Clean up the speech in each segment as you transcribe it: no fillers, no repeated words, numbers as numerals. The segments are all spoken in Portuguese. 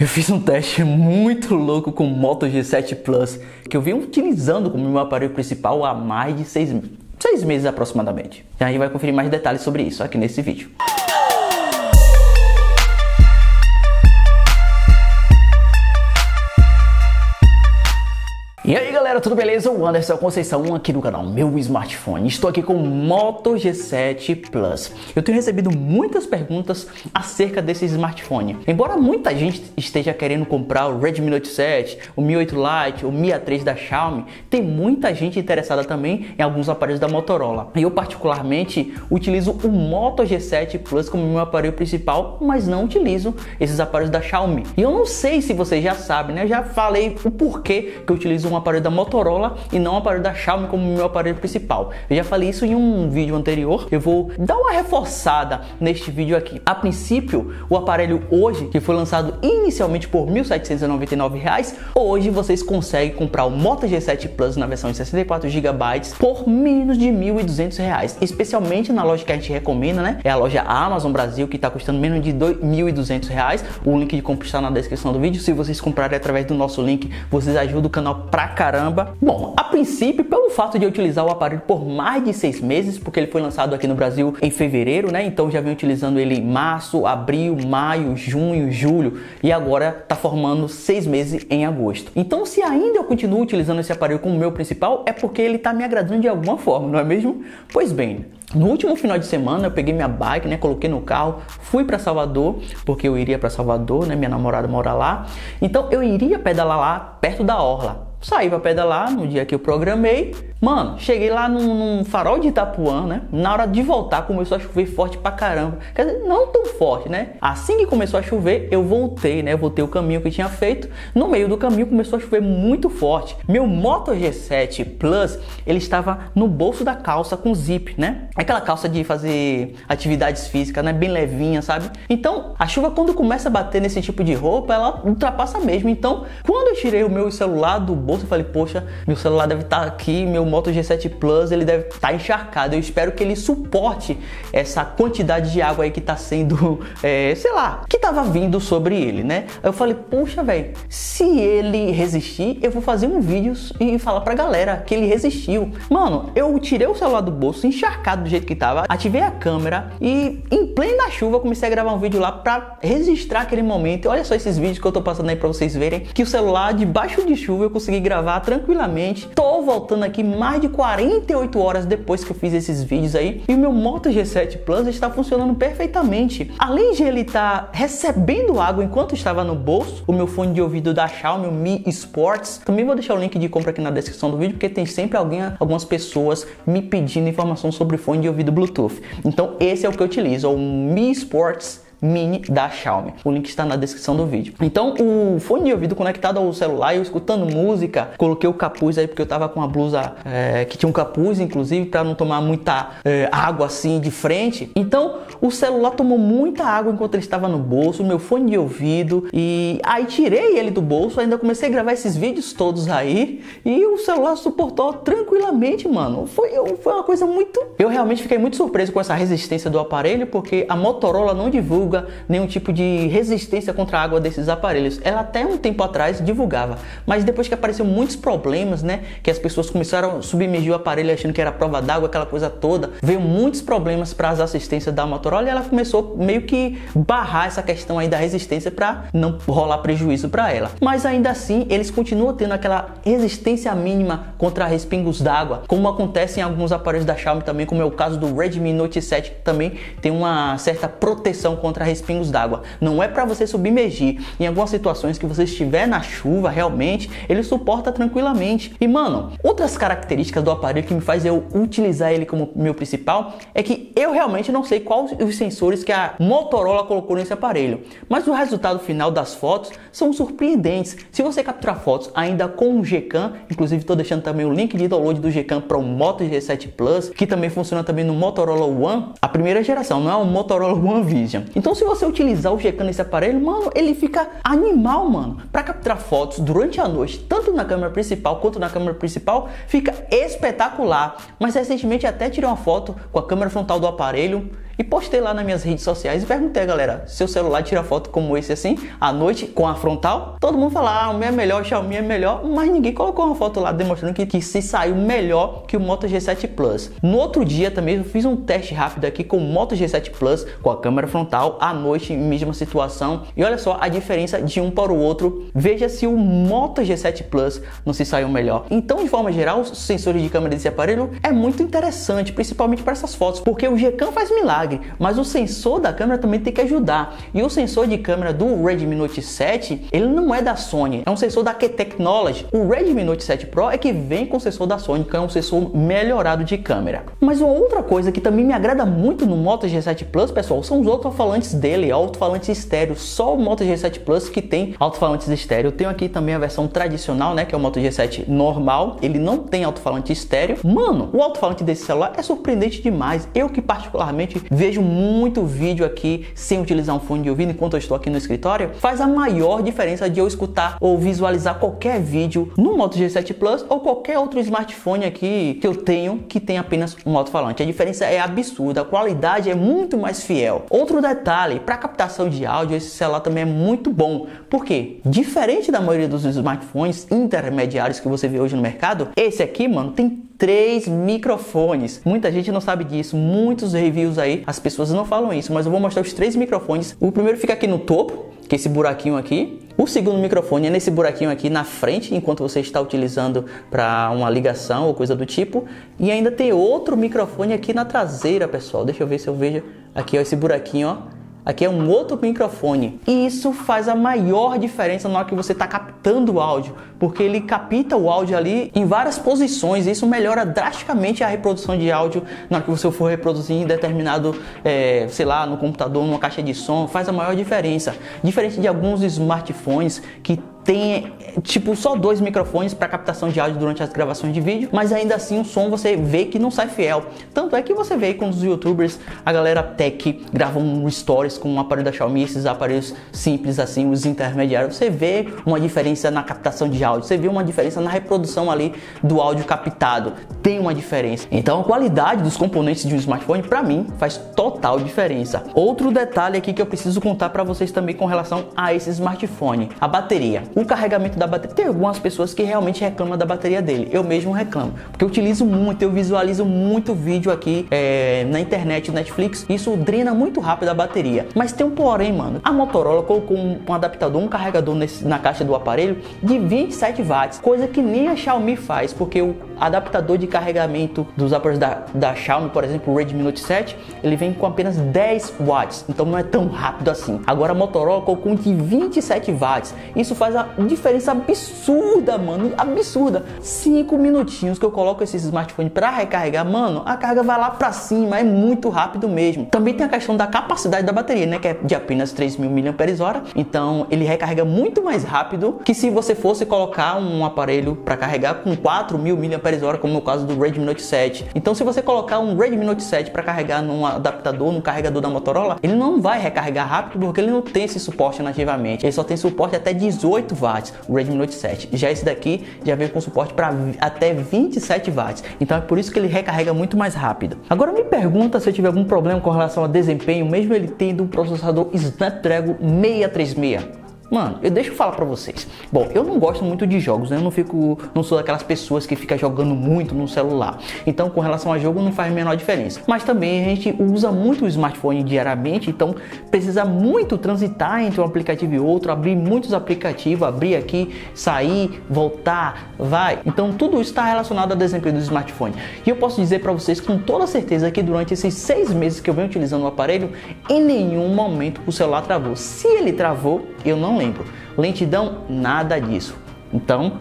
Eu fiz um teste muito louco com o Moto G7 Plus, que eu venho utilizando como meu aparelho principal há mais de seis meses aproximadamente. E aí vai conferir mais detalhes sobre isso aqui nesse vídeo. E aí galera, tudo beleza? O Anderson Conceição aqui no canal Meu Smartphone. Estou aqui com o Moto G7 Plus. Eu tenho recebido muitas perguntas acerca desse smartphone. Embora muita gente esteja querendo comprar o Redmi Note 7, o Mi 8 Lite, o Mi A3 da Xiaomi, tem muita gente interessada também em alguns aparelhos da Motorola. Eu particularmente utilizo o Moto G7 Plus como meu aparelho principal, mas não utilizo esses aparelhos da Xiaomi. E eu não sei se vocês já sabem, né? Eu já falei o porquê que eu utilizo um aparelho da Motorola e não um aparelho da Xiaomi como meu aparelho principal. Eu já falei isso em um vídeo anterior, eu vou dar uma reforçada neste vídeo aqui. A princípio, o aparelho hoje, que foi lançado inicialmente por R$ 1.799, hoje vocês conseguem comprar o Moto G7 Plus na versão de 64 GB por menos de R$ 1.200, especialmente na loja que a gente recomenda, né? É a loja Amazon Brasil, que está custando menos de R$ 1.200. O link de compra está na descrição do vídeo. Se vocês comprarem através do nosso link, vocês ajudam o canal pra caramba. Bom, a princípio, pelo fato de eu utilizar o aparelho por mais de 6 meses, porque ele foi lançado aqui no Brasil em fevereiro, né? Então já venho utilizando ele em março, abril, maio, junho, julho, e agora tá formando 6 meses em agosto. Então, se ainda eu continuo utilizando esse aparelho como meu principal, é porque ele tá me agradando de alguma forma, não é mesmo? Pois bem, no último final de semana eu peguei minha bike, né, coloquei no carro, fui para Salvador, porque eu iria para Salvador, né, minha namorada mora lá. Então eu iria pedalar lá perto da orla. Saí pra pedalar no dia que eu programei. Mano, cheguei lá num farol de Itapuã, né? Na hora de voltar começou a chover forte pra caramba. Quer dizer, não tão forte, né? Assim que começou a chover, eu voltei, né? Voltei o caminho que tinha feito. No meio do caminho começou a chover muito forte. Meu Moto G7 Plus, ele estava no bolso da calça com zip, né? Aquela calça de fazer atividades físicas, né? Bem levinha, sabe? Então, a chuva quando começa a bater nesse tipo de roupa, ela ultrapassa mesmo. Então, quando eu tirei o meu celular do bolso, eu falei, poxa, meu celular deve estar aqui, meu Moto G7 Plus, ele deve estar encharcado. Eu espero que ele suporte essa quantidade de água aí que tá sendo, sei lá, que tava vindo sobre ele, né? Eu falei, poxa, velho, se ele resistir, eu vou fazer um vídeo e falar pra galera que ele resistiu. Mano, eu tirei o celular do bolso, encharcado do jeito que tava, ativei a câmera e em plena chuva comecei a gravar um vídeo lá pra registrar aquele momento. E olha só esses vídeos que eu tô passando aí pra vocês verem, que o celular debaixo de chuva eu consegui gravar tranquilamente. Tô voltando aqui mais de 48 horas depois que eu fiz esses vídeos aí, e o meu Moto G7 Plus está funcionando perfeitamente. Além de ele estar recebendo água enquanto estava no bolso, o meu fone de ouvido da Xiaomi, o Mi Sports, também vou deixar o link de compra aqui na descrição do vídeo, porque tem sempre algumas pessoas me pedindo informação sobre fone de ouvido Bluetooth. Então esse é o que eu utilizo, o Mi Sports Mini da Xiaomi. O link está na descrição do vídeo. Então, o fone de ouvido conectado ao celular, eu escutando música, coloquei o capuz aí porque eu tava com uma blusa que tinha um capuz, inclusive, para não tomar muita água assim de frente. Então, o celular tomou muita água enquanto ele estava no bolso, meu fone de ouvido, e aí tirei ele do bolso, ainda comecei a gravar esses vídeos todos aí, e o celular suportou tranquilamente, mano. Foi uma coisa muito... Eu realmente fiquei muito surpreso com essa resistência do aparelho, porque a Motorola não divulga nenhum tipo de resistência contra a água desses aparelhos. Ela até um tempo atrás divulgava, mas depois que apareceu muitos problemas, né, que as pessoas começaram a submergir o aparelho achando que era prova d'água, aquela coisa toda, veio muitos problemas para as assistências da Motorola e ela começou meio que barrar essa questão aí da resistência para não rolar prejuízo para ela. Mas ainda assim, eles continuam tendo aquela resistência mínima contra respingos d'água, como acontece em alguns aparelhos da Xiaomi também, como é o caso do Redmi Note 7, que também tem uma certa proteção contra respingos d'água. Não é para você submergir. Em algumas situações que você estiver na chuva, realmente, ele suporta tranquilamente. E mano, outras características do aparelho que me faz eu utilizar ele como meu principal, é que eu realmente não sei quais os sensores que a Motorola colocou nesse aparelho, mas o resultado final das fotos são surpreendentes. Se você capturar fotos ainda com o Gcam, inclusive estou deixando também o link de download do Gcam para o Moto G7 Plus, que também funciona também no Motorola One, a primeira geração, não é o Motorola One Vision. Então, se você utilizar o Gcam nesse aparelho, mano, ele fica animal, mano. Para capturar fotos durante a noite, tanto na câmera principal quanto na câmera principal, fica espetacular. Mas recentemente até tirei uma foto com a câmera frontal do aparelho e postei lá nas minhas redes sociais e perguntei, galera, seu celular tira foto como esse assim, à noite, com a frontal? Todo mundo fala, ah, o meu é melhor, o Xiaomi é melhor, mas ninguém colocou uma foto lá demonstrando que se saiu melhor que o Moto G7 Plus. No outro dia também eu fiz um teste rápido aqui com o Moto G7 Plus, com a câmera frontal, à noite, mesma situação, e olha só a diferença de um para o outro. Veja se o Moto G7 Plus não se saiu melhor. Então, de forma geral, os sensores de câmera desse aparelho é muito interessante, principalmente para essas fotos, porque o Gcam faz milagre, mas o sensor da câmera também tem que ajudar. E o sensor de câmera do Redmi Note 7, ele não é da Sony, é um sensor da Q-Technology. O Redmi Note 7 Pro é que vem com o sensor da Sony, que é um sensor melhorado de câmera. Mas uma outra coisa que também me agrada muito no Moto G7 Plus, pessoal, são os alto-falantes dele, alto-falantes estéreo. Só o Moto G7 Plus que tem alto-falantes estéreo. Eu tenho aqui também a versão tradicional, né, que é o Moto G7 normal, ele não tem alto-falante estéreo. Mano, o alto-falante desse celular é surpreendente demais. Eu que particularmente vejo muito vídeo aqui sem utilizar um fone de ouvido enquanto eu estou aqui no escritório, faz a maior diferença de eu escutar ou visualizar qualquer vídeo no Moto G7 Plus ou qualquer outro smartphone aqui que eu tenho que tem apenas um alto-falante. A diferença é absurda, a qualidade é muito mais fiel. Outro detalhe, para captação de áudio, esse celular também é muito bom, porque diferente da maioria dos smartphones intermediários que você vê hoje no mercado, esse aqui, mano, tem 3 microfones. Muita gente não sabe disso, muitos reviews aí, as pessoas não falam isso, mas eu vou mostrar os 3 microfones. O primeiro fica aqui no topo, que é esse buraquinho aqui. O segundo microfone é nesse buraquinho aqui na frente, enquanto você está utilizando para uma ligação ou coisa do tipo. E ainda tem outro microfone aqui na traseira, pessoal. Deixa eu ver se eu vejo aqui, ó, esse buraquinho, ó. Aqui é um outro microfone, e isso faz a maior diferença na hora que você está captando o áudio, porque ele capta o áudio ali em várias posições, e isso melhora drasticamente a reprodução de áudio na hora que você for reproduzir em determinado, sei lá, no computador, numa caixa de som, faz a maior diferença. Diferente de alguns smartphones que tem tipo só 2 microfones para captação de áudio durante as gravações de vídeo, mas ainda assim o som você vê que não sai fiel. Tanto é que você vê com os youtubers, a galera tech gravam stories com um aparelho da Xiaomi, esses aparelhos simples assim, os intermediários, você vê uma diferença na captação de áudio, você vê uma diferença na reprodução ali do áudio captado, tem uma diferença. Então a qualidade dos componentes de um smartphone para mim faz total diferença. Outro detalhe aqui que eu preciso contar para vocês também com relação a esse smartphone, a bateria. O carregamento da bateria, tem algumas pessoas que realmente reclamam da bateria dele, eu mesmo reclamo, porque eu utilizo muito, eu visualizo muito vídeo aqui na internet, Netflix, isso drena muito rápido a bateria. Mas tem um porém, mano, a Motorola colocou um adaptador, um carregador na caixa do aparelho de 27 watts, coisa que nem a Xiaomi faz, porque o adaptador de carregamento dos aparelhos da Xiaomi, por exemplo, o Redmi Note 7, ele vem com apenas 10 watts, então não é tão rápido assim. Agora a Motorola colocou um de 27 watts, isso faz a diferença absurda, mano, absurda. 5 minutinhos que eu coloco esse smartphone para recarregar, mano, a carga vai lá para cima, é muito rápido mesmo. Também tem a questão da capacidade da bateria, né, que é de apenas 3.000 mAh, então ele recarrega muito mais rápido que se você fosse colocar um aparelho para carregar com 4.000 mAh, como no caso do Redmi Note 7. Então se você colocar um Redmi Note 7 para carregar num adaptador, num carregador da Motorola, ele não vai recarregar rápido porque ele não tem esse suporte nativamente, ele só tem suporte até 18 watts, o Redmi Note 7. Já esse daqui já veio com suporte para até 27 watts. Então é por isso que ele recarrega muito mais rápido. Agora me pergunta se eu tiver algum problema com relação a desempenho, mesmo ele tendo um processador Snapdragon 636. Mano, deixa eu falar pra vocês. Bom, eu não gosto muito de jogos, né? Eu não sou daquelas pessoas que fica jogando muito no celular. Então, com relação a jogo, não faz a menor diferença. Mas também a gente usa muito o smartphone diariamente, então precisa muito transitar entre um aplicativo e outro, abrir muitos aplicativos, abrir aqui, sair, voltar, vai. Então, tudo isso está relacionado ao desempenho do smartphone. E eu posso dizer pra vocês com toda certeza que durante esses 6 meses que eu venho utilizando o aparelho, em nenhum momento o celular travou. Se ele travou, eu não lembro. Lentidão, nada disso. Então,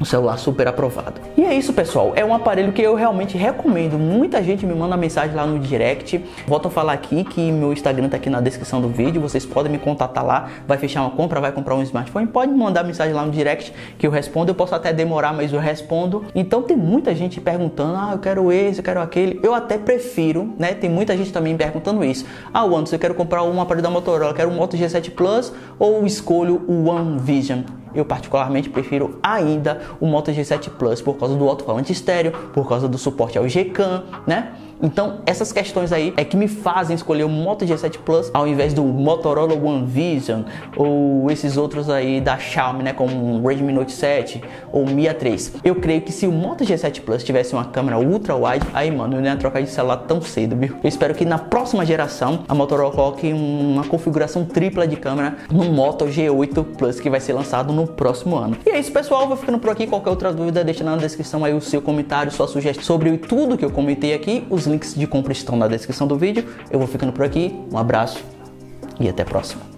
um celular super aprovado. E é isso, pessoal, é um aparelho que eu realmente recomendo. Muita gente me manda mensagem lá no direct. Volto a falar aqui que meu Instagram tá aqui na descrição do vídeo, vocês podem me contatar lá. Vai fechar uma compra, vai comprar um smartphone, pode me mandar mensagem lá no direct que eu respondo. Eu posso até demorar, mas eu respondo. Então tem muita gente perguntando, ah, eu quero esse, eu quero aquele. Eu até prefiro, né, tem muita gente também me perguntando isso. Ah, Anderson, eu quero comprar um aparelho da Motorola, eu quero um Moto G7 Plus ou escolho o One Vision. Eu particularmente prefiro ainda o Moto G7 Plus por causa do alto-falante estéreo, por causa do suporte ao Gcam, né? Então essas questões aí é que me fazem escolher o Moto G7 Plus ao invés do Motorola One Vision ou esses outros aí da Xiaomi, né, como o Redmi Note 7 ou Mi A3. Eu creio que se o Moto G7 Plus tivesse uma câmera ultra wide, aí mano, eu não ia trocar de celular tão cedo, viu? Eu espero que na próxima geração a Motorola coloque uma configuração tripla de câmera no Moto G8 Plus, que vai ser lançado no próximo ano. E é isso, pessoal, vou ficando por aqui. Qualquer outra dúvida, deixa na descrição aí o seu comentário, sua sugestão sobre tudo que eu comentei aqui. Os links de compra estão na descrição do vídeo. Eu vou ficando por aqui, um abraço e até a próxima.